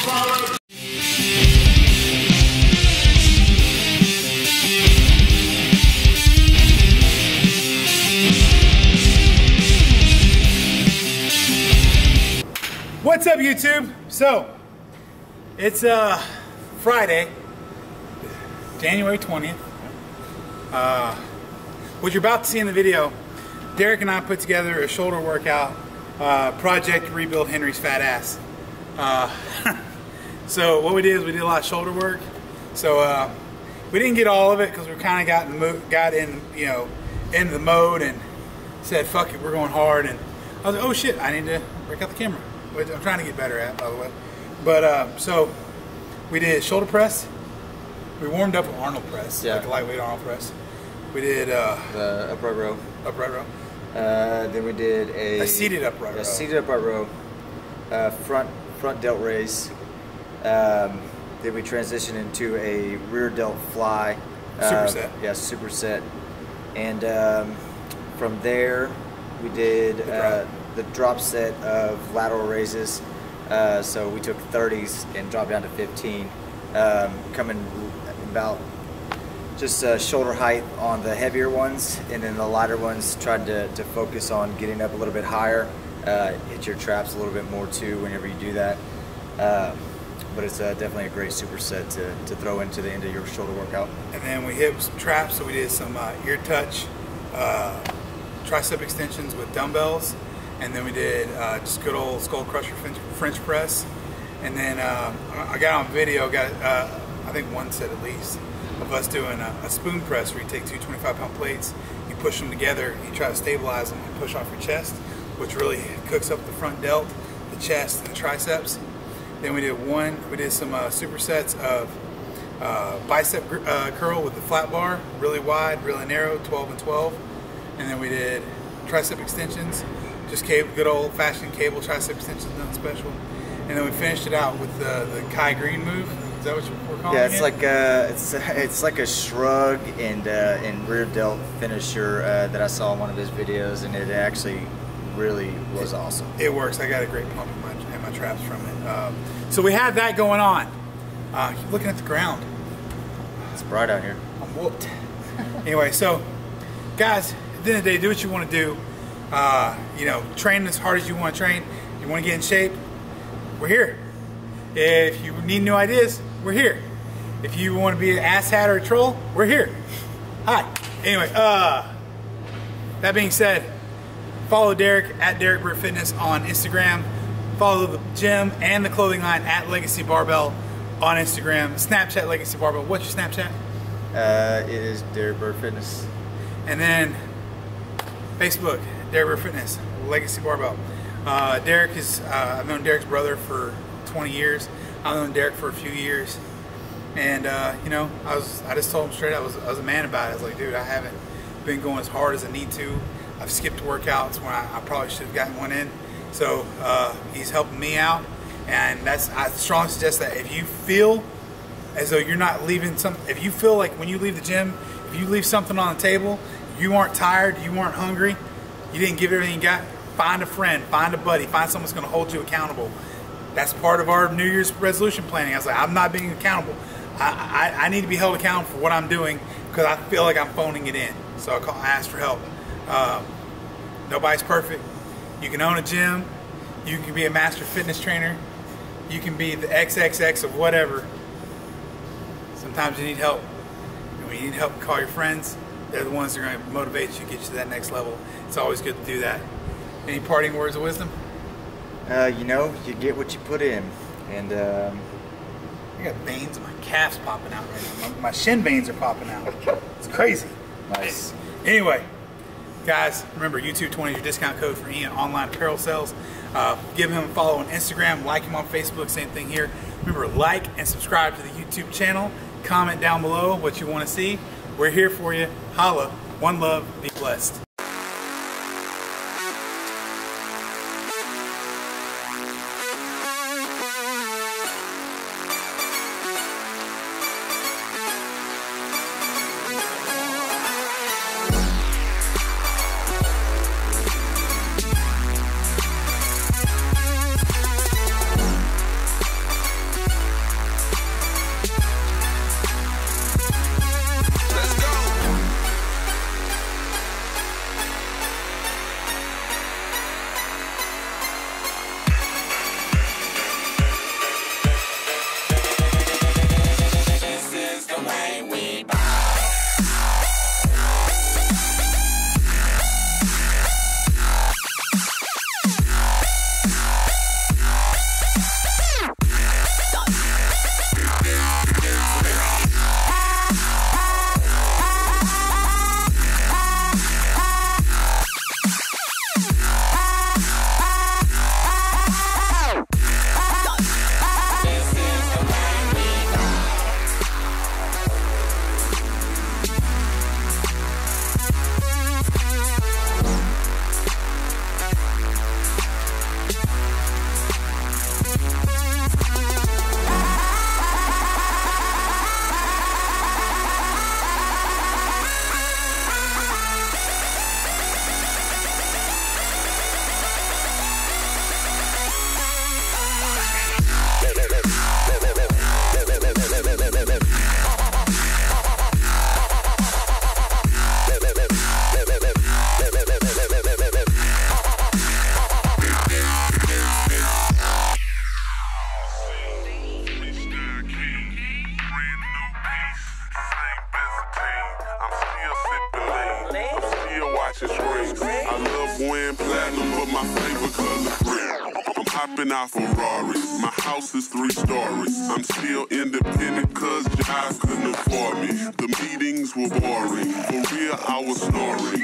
follow. What's up, YouTube? So, it's Friday, January 20th. What you're about to see in the video, Derek and I put together a shoulder workout, Project Rebuild Henry's Fat Ass. So what we did is we did a lot of shoulder work. So we didn't get all of it because we kind of got into the mode and said, fuck it, we're going hard. And I was like, oh shit, I need to break out the camera, which I'm trying to get better at, by the way. But so we did shoulder press. We warmed up an Arnold press, yeah, like a lightweight Arnold press. We did the upright row. Upright row. Then we did a seated upright row. A seated upright row. Front delt raise. Then we transitioned into a rear delt fly. Superset. Yeah, superset. And from there, we did the drop set of lateral raises. So we took 30s and dropped down to 15. Coming about just shoulder height on the heavier ones, and then the lighter ones tried to focus on getting up a little bit higher, hit your traps a little bit more too whenever you do that. But it's definitely a great superset to throw into the end of your shoulder workout. And then we hit some traps, so we did some ear touch, tricep extensions with dumbbells, and then we did just good old skull crusher French press. And then I got on video, got I think one set at least, of us doing a spoon press where you take two 25-pound plates, you push them together, you try to stabilize them and push off your chest, which really cooks up the front delt, the chest, and the triceps. Then we did some supersets of bicep curl with the flat bar, really wide, really narrow, 12 and 12. And then we did tricep extensions, just good old-fashioned cable tricep extensions, nothing special. And then we finished it out with the Kai Green move. Is that what we're calling it? Yeah, it's like it's like a shrug and rear delt finisher that I saw in one of his videos, and it actually really was awesome. It works. I got a great pump in my traps from it. So we had that going on. I keep looking at the ground. It's bright out here. I'm whooped. Anyway, so guys, at the end of the day, do what you want to do. You know, train as hard as you want to train. You want to get in shape. We're here. If you need new ideas, we're here. If you want to be an asshat or a troll, we're here. Hi. Anyway, that being said, follow Derek at Derek Bird Fitness on Instagram. Follow the gym and the clothing line at Legacy Barbell on Instagram. Snapchat Legacy Barbell. What's your Snapchat? It is Derek Bird Fitness. And then Facebook, Derek Bird Fitness, Legacy Barbell. Derek is, I've known Derek's brother for 20 years. I've known Derek for a few years. And, you know, I just told him straight, I was a man about it. I was like, dude, I haven't been going as hard as I need to. I've skipped workouts when I probably should have gotten one in. So, he's helping me out. And I strongly suggest that if you feel as though you're not leaving something, if you feel like when you leave the gym, if you leave something on the table, you aren't tired, you aren't hungry, you didn't give everything you got, find a friend, find a buddy, find someone who's going to hold you accountable. That's part of our New Year's resolution planning. I was like, I'm not being accountable. I need to be held accountable for what I'm doing because I feel like I'm phoning it in. So I asked for help. Nobody's perfect. You can own a gym. You can be a master fitness trainer. You can be the XXX of whatever. Sometimes you need help. And when you need help, call your friends. They're the ones that are going to motivate you, get you to that next level. It's always good to do that. Any parting words of wisdom? You know, you get what you put in. And I got veins in my calves popping out right now. My shin veins are popping out. It's crazy. Nice. Anyway, guys, remember YouTube20 is your discount code for Ian online apparel sales. Give him a follow on Instagram. Like him on Facebook. Same thing here. Remember, like and subscribe to the YouTube channel. Comment down below what you want to see. We're here for you. Holla. One love. Be blessed. watching screens. I love wearing platinum, but my favorite color green. I'm hopping out Ferraris, my house is 3 stories. I'm still independent cause jobs couldn't afford me. The meetings were boring, for real I was snoring.